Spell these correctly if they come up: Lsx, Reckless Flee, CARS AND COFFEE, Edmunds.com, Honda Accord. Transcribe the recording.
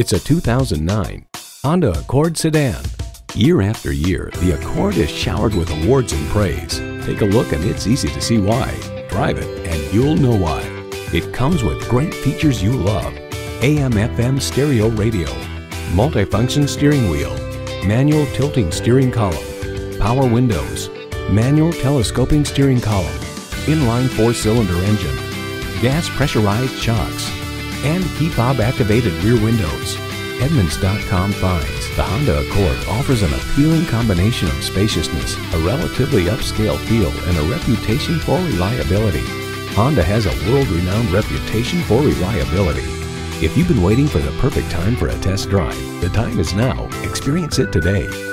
It's a 2009 Honda Accord sedan. Year after year, the Accord is showered with awards and praise. Take a look and it's easy to see why. Drive it and you'll know why. It comes with great features you love. AM/FM stereo radio, multifunction steering wheel, manual tilting steering column, power windows, manual telescoping steering column, inline 4-cylinder engine, gas pressurized shocks, and key fob activated rear windows. Edmunds.com finds the Honda Accord offers an appealing combination of spaciousness, a relatively upscale feel, and a reputation for reliability. Honda has a world-renowned reputation for reliability. If you've been waiting for the perfect time for a test drive, the time is now. Experience it today.